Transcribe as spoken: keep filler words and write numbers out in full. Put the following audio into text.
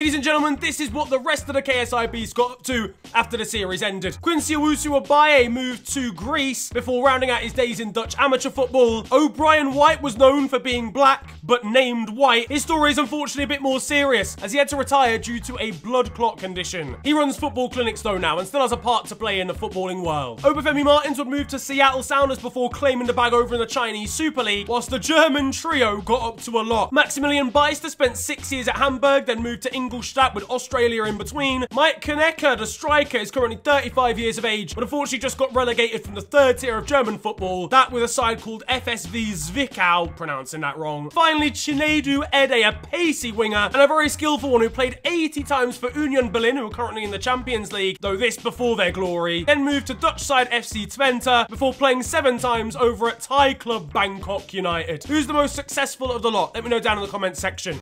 Ladies and gentlemen, this is what the rest of the K S I Bs got up to after the series ended. Quincy Owusu-Abaye moved to Greece before rounding out his days in Dutch amateur football. O'Brien White was known for being black, but named White. His story is unfortunately a bit more serious, as he had to retire due to a blood clot condition. He runs football clinics though now, and still has a part to play in the footballing world. Obafemi Martins would move to Seattle Sounders before claiming the bag over in the Chinese Super League, whilst the German trio got up to a lot. Maximilian Beister spent six years at Hamburg, then moved to England with Australia in between. Mike Konecker, the striker, is currently thirty-five years of age, but unfortunately just got relegated from the third tier of German football, that with a side called F S V Zwickau, pronouncing that wrong. Finally, Chinedu Ede, a pacey winger, and a very skillful one who played eighty times for Union Berlin, who are currently in the Champions League, though this before their glory, then moved to Dutch side F C Twente, before playing seven times over at Thai club Bangkok United. Who's the most successful of the lot? Let me know down in the comments section.